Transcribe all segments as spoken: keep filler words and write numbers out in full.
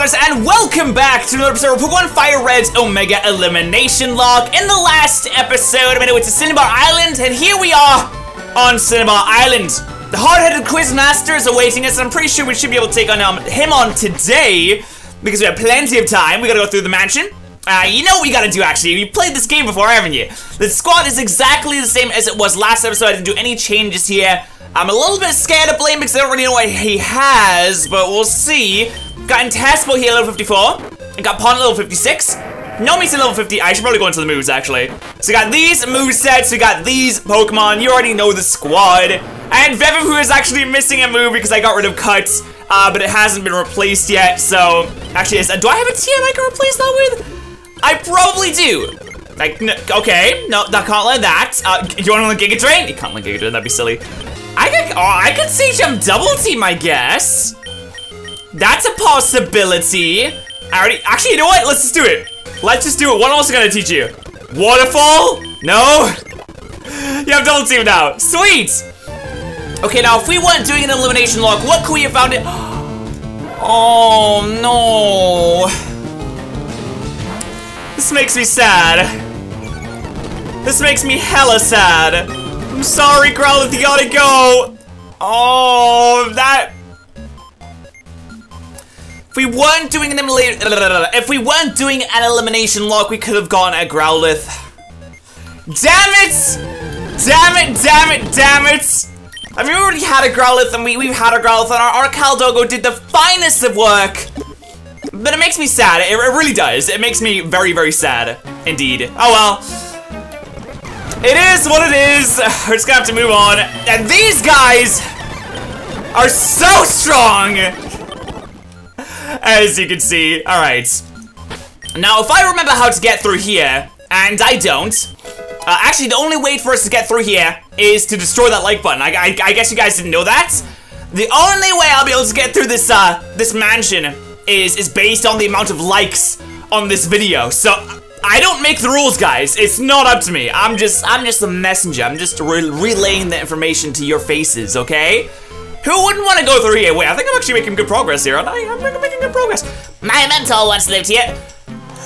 Potters, and welcome back to another episode of Pokemon Fire Red's Omega Elimination Lock. In the last episode, I made it to Cinnabar Island, and here we are on Cinnabar Island. The hard-headed Quizmaster is awaiting us, and I'm pretty sure we should be able to take on um, him on today, because we have plenty of time. We gotta go through the mansion. Uh, you know what you gotta do, actually. You've played this game before, haven't you? The squad is exactly the same as it was last episode. I didn't do any changes here. I'm a little bit scared of Blaine because I don't really know what he has, but we'll see. Got Intestable here, level fifty-four. I got Pond, level fifty-six. Nomi's at level fifty. I should probably go into the moves, actually. So we got these move sets. We got these Pokemon. You already know the squad. And Vevip, who is actually missing a move because I got rid of Cuts, uh, but it hasn't been replaced yet. So, actually, is, uh, do I have a T M I can replace that with? I probably do. Like, no, okay, no, I can't let that. Uh, you want to Giga Drain? You can't let Giga Drain. That'd be silly. I could, oh, I could see him double team, I guess. That's a possibility. I already, actually, you know what? Let's just do it. Let's just do it. What else am I gonna teach you? Waterfall? No. You have double team now. Sweet. Okay, now if we weren't doing an elimination lock, what could we have found it? Oh no. This makes me sad. This makes me hella sad. I'm sorry, Growlithe, you gotta go. Oh, that. If we weren't doing an if we weren't doing an elimination lock, we could have gone at Growlithe. Damn it! Damn it! Damn it! Damn it! I mean, we already had a Growlithe, and we we've had a Growlithe, and our Arcal Dogo did the finest of work. But it makes me sad. It, it really does. It makes me very, very sad indeed. Oh well. It is what it is. We're just gonna have to move on. And these guys are so strong, as you can see. All right. Now, if I remember how to get through here, and I don't, uh, actually, the only way for us to get through here is to destroy that like button. I, I, I guess you guys didn't know that. The only way I'll be able to get through this uh this mansion is is based on the amount of likes on this video. So. I don't make the rules, guys. It's not up to me. I'm just, I'm just a messenger. I'm just re relaying the information to your faces, okay? Who wouldn't want to go through here? Wait, I think I'm actually making good progress here, aren't I? I'm making good progress. My mentor once lived here.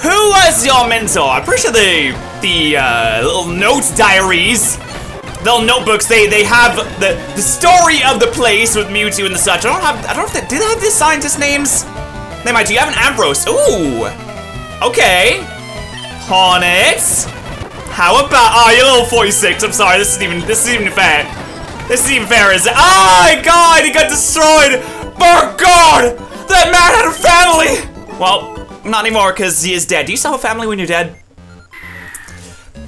Who was your mentor? I'm pretty sure the, the uh, little note diaries, the little notebooks, they, they have the, the story of the place with Mewtwo and the such. I don't have, I don't know if they, do they have the scientists' names? They might do. You have an Ambrose. Ooh, okay. Hornets? How about? Oh, you're level forty-six. I'm sorry. This isn't even. This isn't even fair. This isn't even fair, is it? Oh my God! He got destroyed. Oh God! That man had a family. Well, not anymore, because he is dead. Do you still have a family when you're dead?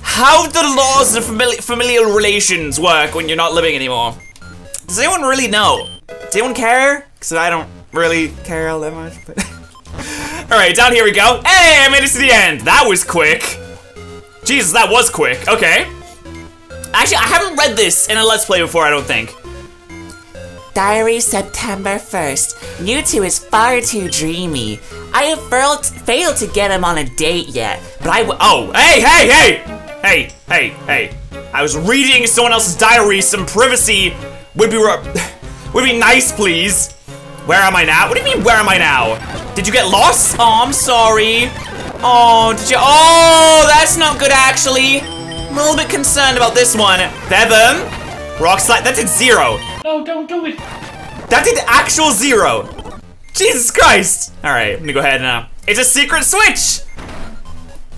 How do the laws of famili familial relations work when you're not living anymore? Does anyone really know? Does anyone care? Because I don't really care all that much. But. Alright, down here we go. Hey, I made it to the end. That was quick. Jesus, that was quick. Okay. Actually, I haven't read this in a Let's Play before, I don't think. Diary September first. Mewtwo is far too dreamy. I have failed, failed to get him on a date yet, but I w- Oh, hey, hey, hey! Hey, hey, hey. I was reading someone else's diary. Some privacy would be, would be nice, please. Where am I now? What do you mean, where am I now? Did you get lost? Oh, I'm sorry. Oh, did you? Oh, that's not good, actually. I'm a little bit concerned about this one. Bebum. Rock slide. That did zero. No, don't do it. That did actual zero. Jesus Christ. All right, I'm gonna go ahead now. It's a secret switch,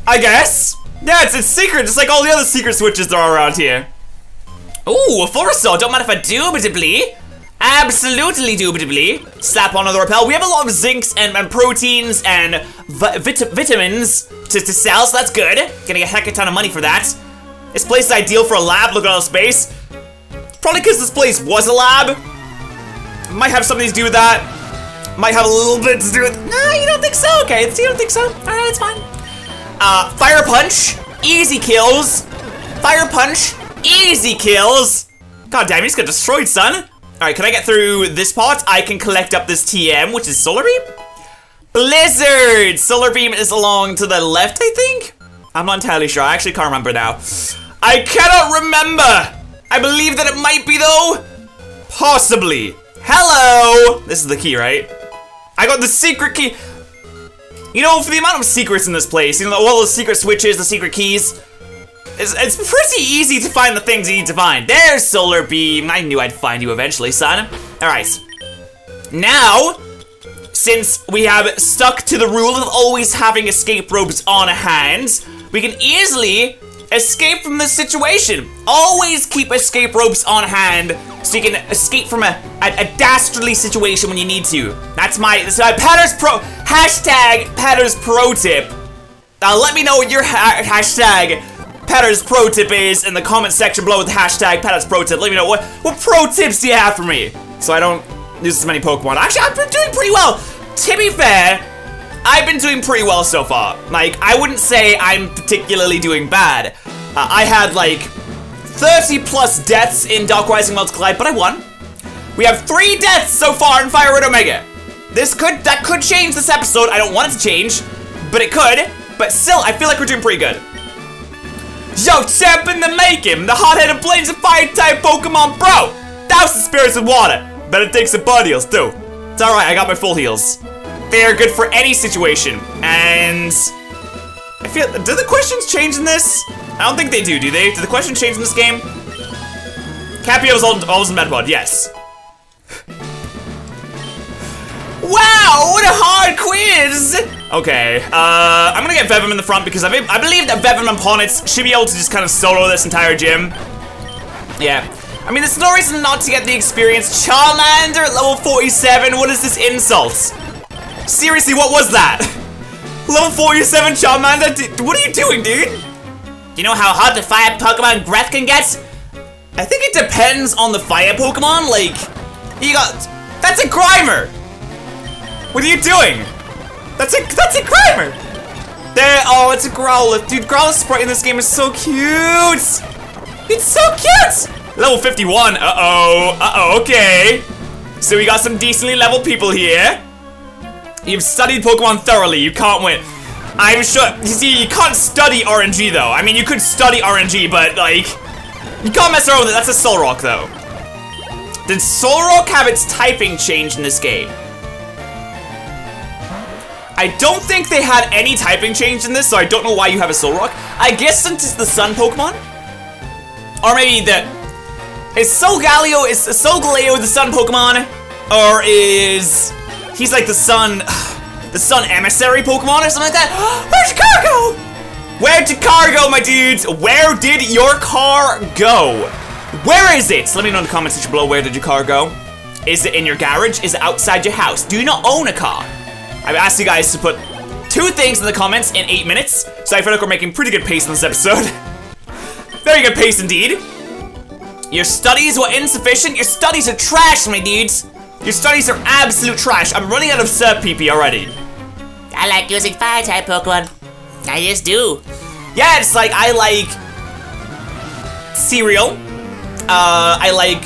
I guess. Yeah, it's a secret, just like all the other secret switches there are around here. Ooh, a full restore. Don't mind if I do, but dibly. Absolutely, dubitably. Slap on another repel. We have a lot of zincs and, and proteins and vi vit vitamins to, to sell, so that's good. Getting a heck of a ton of money for that. This place is ideal for a lab. Look at all the space. Probably because this place was a lab. Might have something to do with that. Might have a little bit to do with. Nah, you don't think so? Okay, you don't think so? All right, it's fine. Uh, fire punch, easy kills. Fire punch, easy kills. God damn, he just got destroyed, son. Alright, can I get through this part? I can collect up this T M, which is Solar Beam? Blizzard! Solar Beam is along to the left, I think? I'm not entirely sure. I actually can't remember now. I cannot remember! I believe that it might be, though. Possibly. Hello! This is the key, right? I got the secret key. You know, for the amount of secrets in this place, you know, all those secret switches, the secret keys, it's, it's pretty easy to find the things you need to find. There's Solar Beam. I knew I'd find you eventually, son. Alright. Now, since we have stuck to the rule of always having escape ropes on hand, we can easily escape from this situation. Always keep escape ropes on hand so you can escape from a, a, a dastardly situation when you need to. That's my, that's my Patter's Pro, hashtag Patter's Pro Tip. Now let me know what your ha hashtag Patter's Pro Tip is in the comment section below with the hashtag Patter's Pro Tip. Let me know what, what pro tips do you have for me so I don't lose as many Pokemon. Actually, I've been doing pretty well. To be fair, I've been doing pretty well so far. Like, I wouldn't say I'm particularly doing bad. Uh, I had, like, thirty plus deaths in Dark Rising Worlds Collide, but I won. We have three deaths so far in Fire Red Omega. This could, that could change this episode. I don't want it to change, but it could. But still, I feel like we're doing pretty good. Yo, champ in the making, the hot-headed Blaine's a fire-type Pokemon, bro. Thousand spirits with water. But it takes some bud heals, too. It's alright, I got my full heals. They are good for any situation, and I feel, do the questions change in this? I don't think they do, do they? Do the questions change in this game? Cappio's always in Medpod, yes. Wow, what a hard quiz! Okay, uh, I'm gonna get Vevim in the front because I, I believe that Vevim and Ponitz should be able to just kind of solo this entire gym. Yeah. I mean, there's no reason not to get the experience. Charmander at level forty-seven, what is this insult? Seriously, what was that? Level forty-seven Charmander? Dude, what are you doing, dude? You know how hard the fire Pokemon Growlithe can get? I think it depends on the fire Pokemon, like... You got... That's a Grimer! What are you doing? That's a... That's a Grimer! There... Oh, it's a Growlithe. Dude, Growlithe's sprite in this game is so cute! It's so cute! Level fifty-one, uh-oh. Uh-oh, okay. So we got some decently leveled people here. You've studied Pokemon thoroughly, you can't win. I'm sure, you see, you can't study R N G though. I mean, you could study R N G, but like, you can't mess around with it. That's a Solrock though. Did Solrock have its typing changed in this game? I don't think they had any typing change in this, so I don't know why you have a Solrock. I guess since it's the Sun Pokemon? Or maybe the, is Solgaleo, is Solgaleo the Sun Pokemon? Or is, he's like the sun, the sun emissary Pokemon or something like that. Where'd your car go? Where'd your car go, my dudes? Where did your car go? Where is it? Let me know in the comment section below, where did your car go? Is it in your garage? Is it outside your house? Do you not own a car? I've asked you guys to put two things in the comments in eight minutes, so I feel like we're making pretty good pace in this episode. Very good pace indeed. Your studies were insufficient. Your studies are trash, my dudes. Your studies are absolute trash. I'm running out of Surf P P already. I like using fire-type Pokemon. I just do. Yeah, it's like, I like cereal. Uh, I like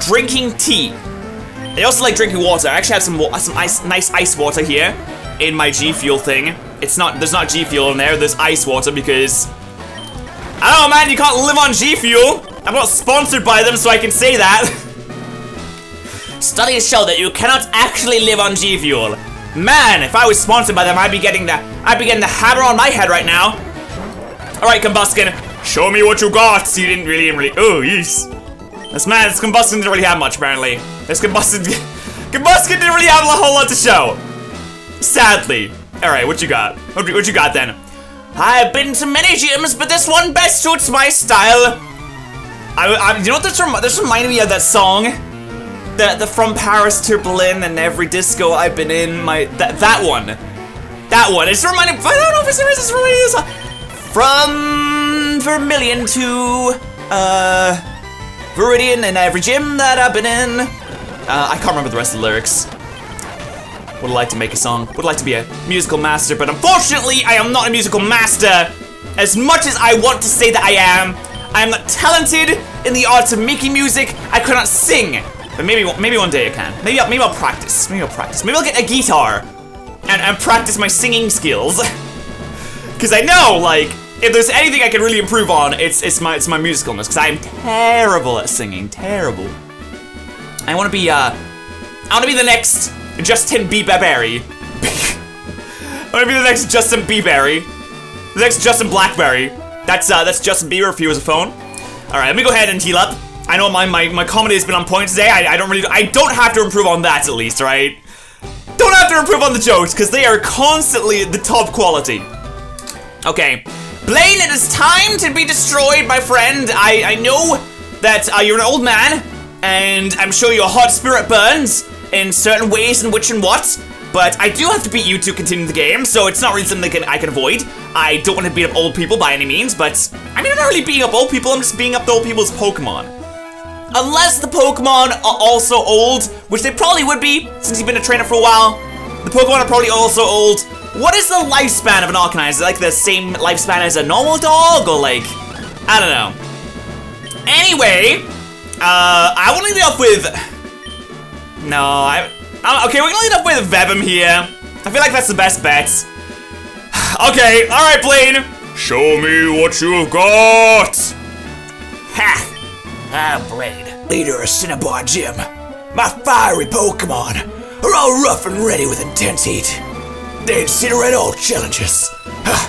drinking tea. I also like drinking water. I actually have some some ice, nice ice water here in my G Fuel thing. It's not, there's not G Fuel in there, there's ice water because, I don't know, man, you can't live on G Fuel. I'm not sponsored by them, so I can say that. Studies show that you cannot actually live on G Fuel. Man, if I was sponsored by them, I'd be getting the I'd be getting the hammer on my head right now. Alright, Combusken, show me what you got. So you didn't really didn't really oh yes. This man, this Combusken didn't really have much apparently. This Combusken Combusken didn't really have a whole lot to show. Sadly. Alright, what you got? What, what you got then? I've been to many gyms, but this one best suits my style. I, I you know what this rem this reminded me of that song? The, the From Paris to Berlin and every disco I've been in, my that that one, that one. It's reminding. I don't know if it's it's reminding us from Vermilion to uh Viridian and every gym that I've been in. Uh, I can't remember the rest of the lyrics. Would like to make a song. Would like to be a musical master, but unfortunately, I am not a musical master. As much as I want to say that I am, I am not talented in the art of making music. I cannot sing. But maybe, maybe one day I can. Maybe I'll, maybe I'll practice. Maybe I'll practice. Maybe I'll get a guitar and, and practice my singing skills. Because I know, like, if there's anything I can really improve on, it's it's my it's my musicalness. Because I am terrible at singing. Terrible. I want to be uh, I want to be the next Justin Bieber. I'm gonna be the next Justin Bieberry. The next Justin Blackberry. That's uh, that's Justin Bieber if he was a phone. All right, let me go ahead and heal up. I know my my, my comedy has been on point today. I, I don't really, I don't have to improve on that at least, right? Don't have to improve on the jokes because they are constantly the top quality. Okay, Blaine, it is time to be destroyed, my friend. I I know that uh, you're an old man, and I'm sure your hot spirit burns in certain ways and which and what. But I do have to beat you to continue the game, so it's not really something I can, I can avoid. I don't want to beat up old people by any means, but I mean, I'm not really beating up old people, I'm just beating up the old people's Pokemon. Unless the Pokemon are also old, which they probably would be, since you've been a trainer for a while. The Pokemon are probably also old. What is the lifespan of an Arcanine? Is it like the same lifespan as a normal dog, or like, I don't know. Anyway, uh, I want to lead off with, no, I... Um, okay, we're gonna lead up with Vevim here. I feel like that's the best bet. Okay, alright, Blaine. Show me what you've got! Ha! Ah, Blaine, leader of Cinnabar Gym. My fiery Pokemon are all rough and ready with intense heat. They incinerate all challenges. Huh.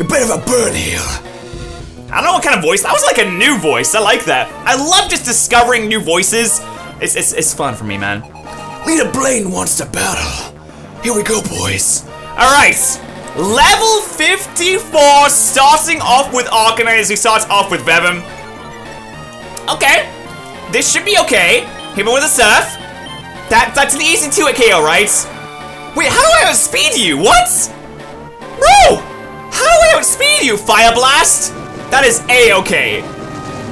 A bit of a burn heal. I don't know what kind of voice. That was like a new voice. I like that. I love just discovering new voices. It's, it's, it's fun for me, man. Leader Blaine wants to battle. Here we go, boys. All right, level fifty-four, starting off with Arcanine as we start off with Vevim. Okay, this should be okay. Hit me with a Surf. That, that's an easy two-hit K O, right? Wait, how do I outspeed you? What? Bro, how do I outspeed you? Fire Blast? That is A-okay.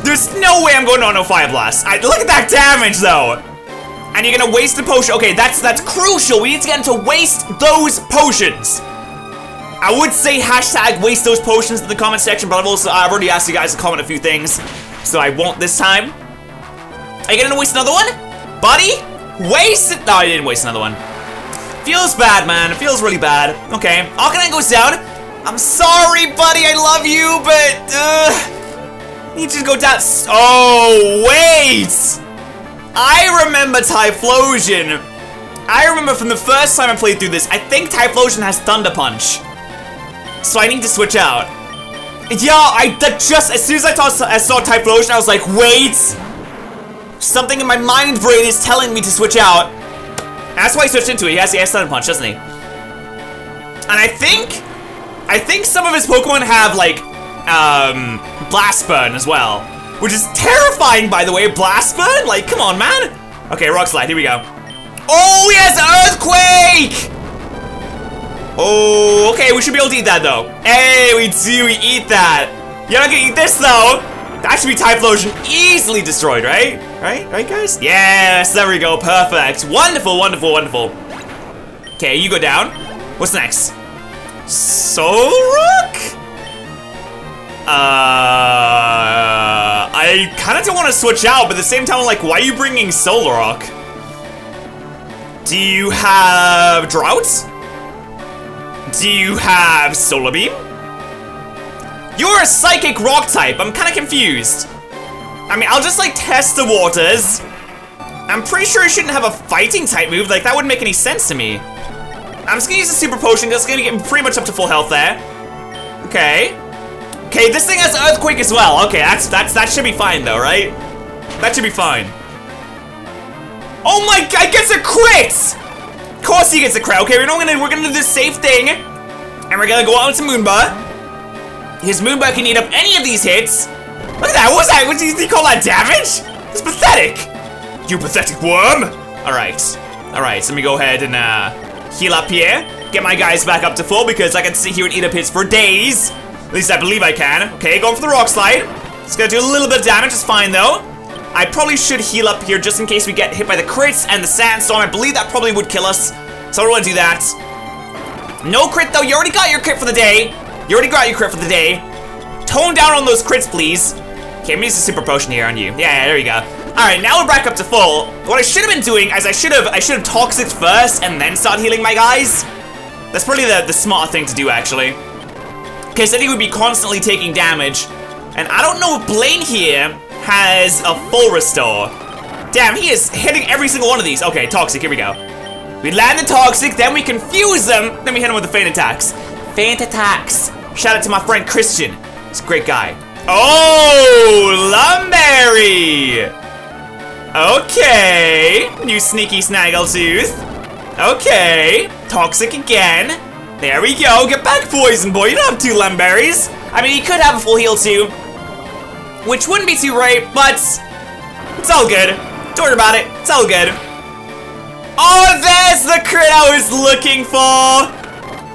There's no way I'm going on no Fire Blast. I, look at that damage, though. And you're gonna waste the potion. Okay, that's that's crucial. We need to get him to waste those potions. I would say hashtag waste those potions in the comment section, but I've also I've already asked you guys to comment a few things, so I won't this time. Are you gonna waste another one, buddy? Waste it. No, I didn't waste another one. Feels bad, man. It feels really bad. Okay, Arcanine goes down. I'm sorry, buddy. I love you, but uh, need you to go down. Oh wait. I remember Typhlosion. I remember from the first time I played through this, I think Typhlosion has Thunder Punch. So I need to switch out. Yeah, I that just, as soon as I, thought, I saw Typhlosion, I was like, wait. Something in my mind brain is telling me to switch out. And that's why I switched into it. He has, he has Thunder Punch, doesn't he? And I think, I think some of his Pokemon have like, um, Blast Burn as well. Which is terrifying, by the way. Blast Burn? Like, come on, man. Okay, Rock Slide. Here we go. Oh, he has Earthquake! Oh, okay. We should be able to eat that, though. Hey, we do. We eat that. You're not gonna eat this, though. That should be Typhlosion easily destroyed, right? Right? Right, guys? Yes. There we go. Perfect. Wonderful, wonderful, wonderful. Okay, you go down. What's next? Solrock? Uh, I kind of don't want to switch out, but at the same time, I'm like, why are you bringing Solrock? Do you have Drought? Do you have Solar Beam? You're a Psychic Rock type. I'm kind of confused. I mean, I'll just like test the waters. I'm pretty sure I shouldn't have a Fighting type move. Like that wouldn't make any sense to me. I'm just gonna use a Super Potion. That's gonna get me pretty much up to full health there. Okay. Okay, this thing has Earthquake as well. Okay, that's that's that should be fine though, right? That should be fine. Oh my god, gets a crit! Of course he gets a crit. Okay, we're not gonna we're gonna do this safe thing. And we're gonna go out to Moomba. His Moomba can eat up any of these hits. Look at that, what was that? What did he call that damage? It's pathetic! You pathetic worm! Alright. Alright, so let me go ahead and uh heal up here. Get my guys back up to full because I can sit here and eat up hits for days. At least I believe I can. Okay, going for the Rock Slide. It's gonna do a little bit of damage, it's fine though. I probably should heal up here just in case we get hit by the crits and the Sandstorm. I believe that probably would kill us, so I don't wanna do that. No crit though, you already got your crit for the day. You already got your crit for the day. Tone down on those crits, please. Okay, I'm gonna use a Super Potion here on you. Yeah, yeah, there you go. All right, now we're back up to full. What I should've been doing is I should've, I should've Toxic first and then start healing my guys. That's probably the, the smart thing to do, actually. Because then he would be constantly taking damage. And I don't know if Blaine here has a full restore. Damn, he is hitting every single one of these. Okay, Toxic, here we go. We land the Toxic, then we confuse them, then we hit them with the Faint Attacks. Faint Attacks. Shout out to my friend Christian. He's a great guy. Oh, Lumberry! Okay, you sneaky Snaggletooth. Okay, Toxic again. There we go, get back, Poison Boy. You don't have two Lumberries. I mean, he could have a full heal too, which wouldn't be too right, but it's all good. Don't worry about it, it's all good. Oh, there's the crit I was looking for.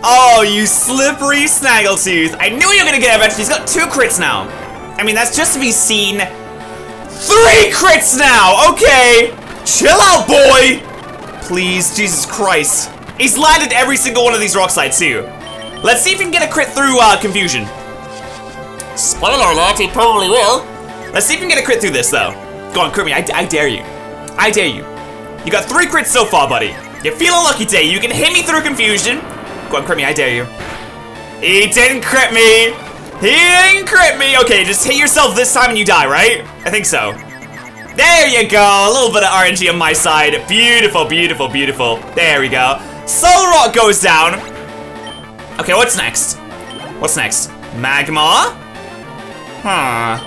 Oh, you slippery Snaggletooth. I knew you were gonna get it eventually. He's got two crits now. I mean, that's just to be seen. Three crits now, okay. Chill out, boy. Please, Jesus Christ. He's landed every single one of these rock slides too. Let's see if he can get a crit through uh, confusion. Spoiler alert, he probably will. Let's see if he can get a crit through this though. Go on, crit me, I, I dare you. I dare you. You got three crits so far, buddy. You're feeling lucky today. You can hit me through confusion. Go on, crit me, I dare you. He didn't crit me. He didn't crit me. Okay, just hit yourself this time and you die, right? I think so. There you go, a little bit of R N G on my side. Beautiful, beautiful, beautiful. There we go. Solrock goes down. Okay, what's next? What's next? Magmar? Huh.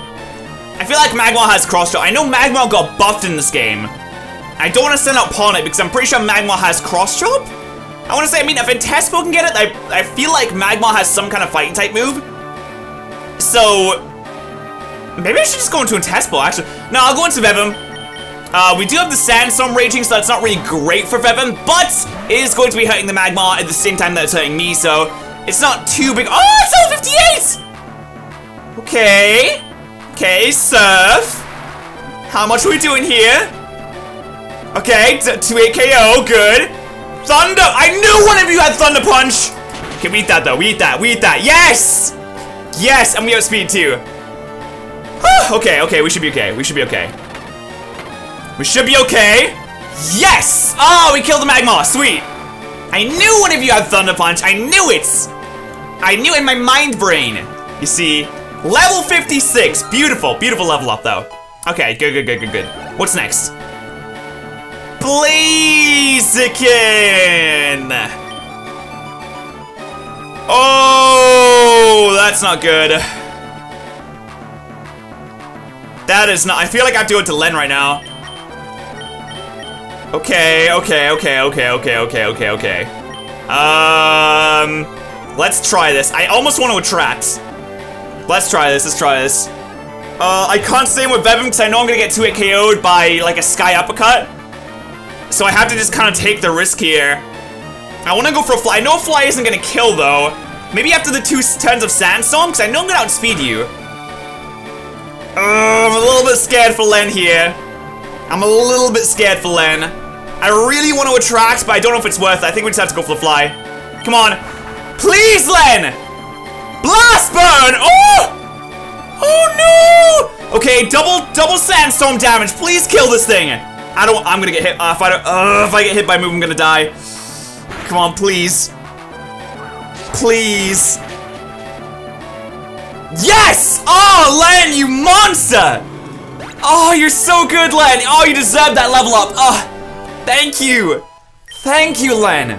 I feel like Magmar has cross-shot. I know Magmar got buffed in this game. I don't want to send out Pond because I'm pretty sure Magmar has cross-chop. I want to say, I mean, if Intestable can get it, I, I feel like Magma has some kind of fighting type move. So, maybe I should just go into Intestable, actually. No, I'll go into Vevim. Uh, we do have the Sandstorm raging, so that's not really great for Vevim, but it is going to be hurting the Magma at the same time that it's hurting me, so it's not too big. Oh, it's level fifty-eight! Okay. Okay, Surf. How much are we doing here? Okay, two eight K O, good. Thunder! I knew one of you had Thunder Punch! Okay, we eat that though, we eat that, we eat that, yes! Yes, and we have speed too. Whew, okay, okay, we should be okay, we should be okay. We should be okay! Yes! Oh, we killed the Magmar, sweet! I knew one of you had Thunder Punch, I knew it! I knew it in my mind brain. You see, level fifty-six, beautiful, beautiful level up though. Okay, good, good, good, good, good. What's next? Blaziken! Oh, that's not good. That is not. I feel like I have to go to Len right now. Okay, okay, okay, okay, okay, okay, okay, okay. Um, let's try this. I almost want to attract. Let's try this. Let's try this. Uh, I can't stay in with Bebum because I know I'm gonna get two hit K O'd by like a sky uppercut. So I have to just kind of take the risk here. I want to go for a Fly. I know Fly isn't going to kill, though. Maybe after the two turns of Sandstorm, because I know I'm going to outspeed you. Uh, I'm a little bit scared for Len here. I'm a little bit scared for Len. I really want to attract, but I don't know if it's worth it. I think we just have to go for the Fly. Come on. Please, Len! Blast Burn! Oh! Oh, no! Okay, double, double Sandstorm damage. Please kill this thing. I don't. I'm gonna get hit. Uh, if I don't, uh, if I get hit by a move, I'm gonna die. Come on, please, please. Yes! Oh, Len, you monster! Oh, you're so good, Len. Oh, you deserve that level up. Oh, thank you, thank you, Len.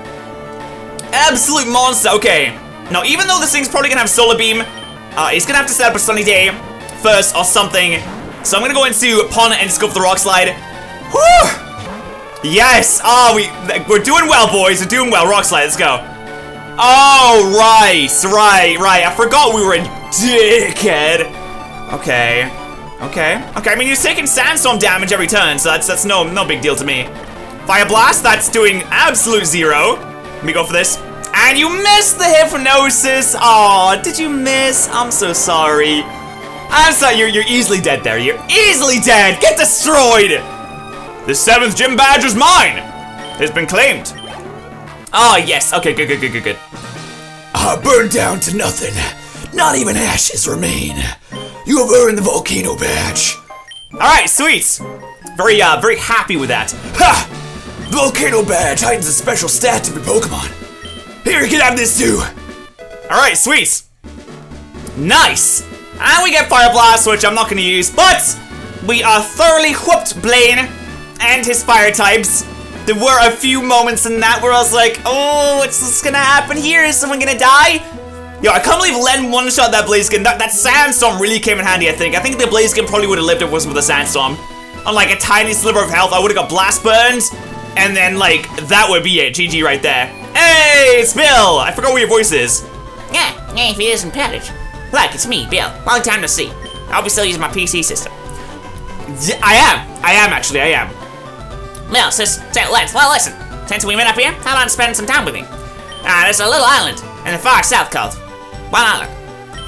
Absolute monster. Okay. Now, even though this thing's probably gonna have Solar Beam, uh, he's gonna have to set up a Sunny Day first or something. So I'm gonna go into Pond and just go for the Rock Slide. Woo! Yes! Oh, we, we're doing well, boys. We're doing well. Rock Slide, let's go. Oh, right, right, right. I forgot we were in dickhead. Okay. Okay. Okay, I mean, he's taking Sandstorm damage every turn, so that's that's no no big deal to me. Fire Blast, that's doing absolute zero. Let me go for this. And you missed the Hypnosis. Aw, did you miss? I'm so sorry. I'm sorry, you're, you're easily dead there. You're easily dead. Get destroyed. The seventh gym badge is mine! It's been claimed. Ah, yes. Okay, good, good, good, good, good. I burned down to nothing. Not even ashes remain. You have earned the Volcano Badge. Alright, sweet. Very, uh, very happy with that. Ha! The Volcano Badge heightens a special stat of your Pokemon. Here, you can have this too. Alright, sweet. Nice. And we get Fire Blast, which I'm not going to use, but we are thoroughly whooped Blaine and his fire types. There were a few moments in that where I was like, oh, what's this gonna happen here? Is someone gonna die? Yo, I can't believe Len one-shot that Blaziken. That, that Sandstorm really came in handy, I think. I think the Blaziken probably would've lived if it wasn't for the Sandstorm. On like a tiny sliver of health, I would've got Blast Burned, and then like, that would be it. G G right there. Hey, it's Bill! I forgot where your voice is. Yeah, yeah, if it isn't Padditch. Look, it's me, Bill. Long time to see. I'll be still using my P C system. I am. I am, actually. I am. Well, sis, so let's, well, listen. Since we met up here, how about spending some time with me? Ah, uh, there's a little island in the far south called One Island.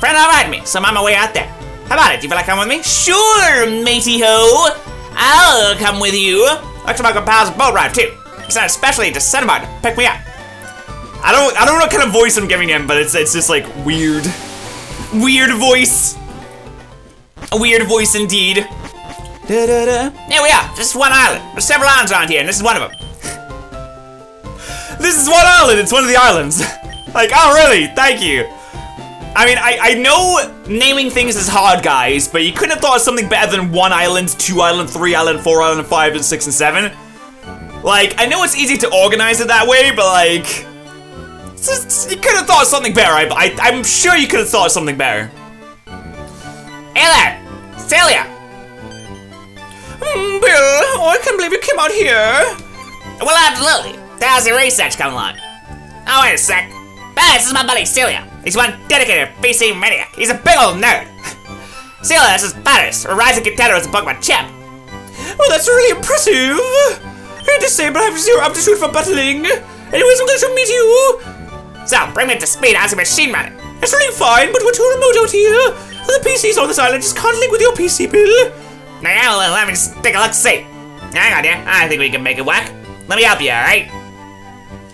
Friend invited me, so I'm on my way out there. How about it? Do you feel like coming with me? Sure, matey-ho. I'll come with you. Looks like my pals boat ride, too. It's not especially to Cinnabar to pick me up. I don't, I don't know what kind of voice I'm giving him, but it's, it's just like weird. Weird voice. A weird voice indeed. Da, da, da. Here we are, just one island. There's several islands around here, and this is one of them. This is one island, it's one of the islands. Like, oh really, thank you. I mean, I, I know naming things is hard, guys, but you couldn't have thought of something better than one island, two island, three island, four island, five, and six, and seven. Like, I know it's easy to organize it that way, but like... Just, you could have thought of something better, I, I, I'm sure you could have thought of something better. Hey there, Celia. Mm, Bill, oh, I can't believe you came out here. Well, absolutely. How's your research come along? Oh, wait a sec. But this is my buddy, Celia. He's one dedicated P C maniac. He's a big old nerd. Celia, this is Paris, a rising contender as a Pokemon champ. Well, that's really impressive. I hate to say, but I have zero aptitude for battling. Anyways, I'm glad to meet you. So, bring me up to speed as a machine running. It's really fine, but we're too remote out here. The P Cs on this island just can't link with your P C, Bill. Now, let me just take a look to see. Hang on, yeah. I think we can make it work. Let me help you, alright?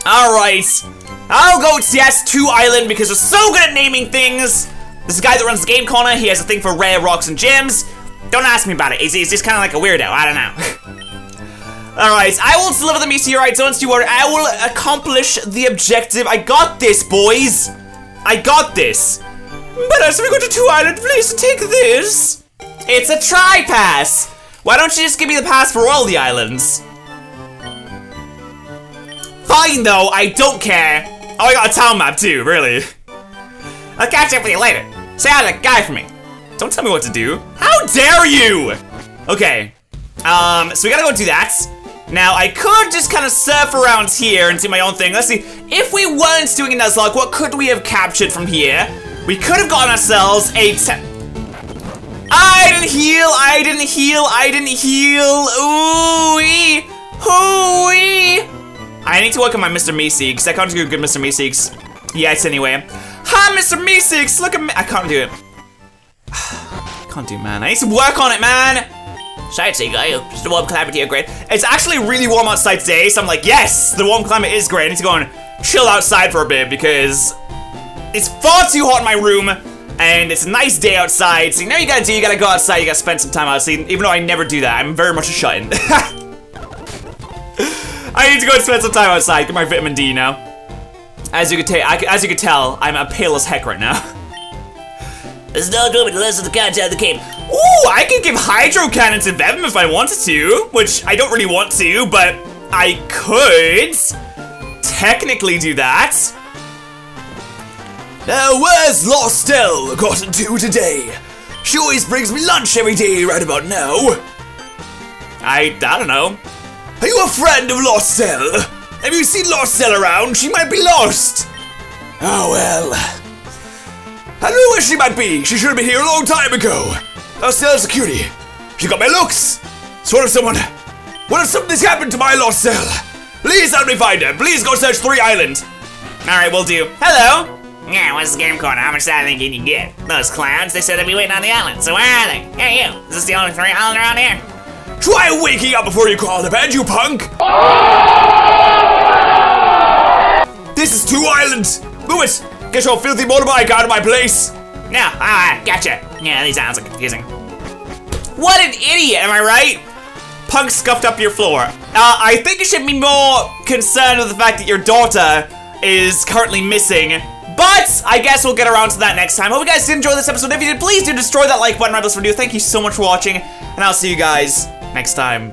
Alright. I'll go to yes, Two Island because we're so good at naming things. There's a guy that runs Game Corner. He has a thing for rare rocks and gems. Don't ask me about it. He's, he's just kind of like a weirdo. I don't know. Alright, I will deliver the meteorites. Don't you worry. I will accomplish the objective. I got this, boys. I got this. But as we go to Two Island, please take this. It's a tri-pass! Why don't you just give me the pass for all the islands? Fine though, I don't care. Oh, I got a town map too, really. I'll catch up with you later. Say hi to that guy for me. Don't tell me what to do. How dare you! Okay, um, so we gotta go do that. Now, I could just kind of surf around here and do my own thing. Let's see, if we weren't doing a Nuzlocke, what could we have captured from here? We could have gotten ourselves a te- I didn't heal, I didn't heal, I didn't heal. Ooh-wee, hoo-wee. I need to work on my Mister Meeseeks. I can't do good Mister Meeseeks. Yes, anyway. Hi, Mister Meeseeks, look at me. I can't do it. Can't do, man. I need to work on it, man. Shout out to the warm climate here, great. It's actually really warm outside today, so I'm like, yes, the warm climate is great. I need to go and chill outside for a bit because it's far too hot in my room. And it's a nice day outside, so you know what you gotta do, you gotta go outside, you gotta spend some time outside, even though I never do that, I'm very much a shut-in. I need to go and spend some time outside, get my vitamin D now. As you can, I, as you can tell, I'm a pale as heck right now. This is all good with the rest of the content of the game. Ooh, I could give Hydro Cannon to Vevip if I wanted to, which I don't really want to, but I could technically do that. Now, where's Lostelle gotten to today? She always brings me lunch every day right about now. I, I don't know. Are you a friend of Lostelle? Have you seen Lostelle around? She might be lost. Oh, well. I don't know where she might be. She should have been here a long time ago. Lostelle's a cutie. She got my looks. So what if someone... What if something's happened to my Lostelle? Please help me find her. Please go search Three Island. All right, will do. Hello. Yeah, what's the Game Corner? How much time can you get? Those clowns, they said they'd be waiting on the island, so where are they? Hey, you! Is this the only three island around here? Try waking up before you call the bed, you punk! This is Two Islands! Lewis, get your filthy motorbike out of my place! No, alright, gotcha. Yeah, these islands are confusing. What an idiot, am I right? Punk scuffed up your floor. Uh, I think you should be more concerned with the fact that your daughter is currently missing. But I guess we'll get around to that next time. Hope you guys did enjoy this episode. If you did, please do destroy that like button right below this video. Thank you so much for watching, and I'll see you guys next time.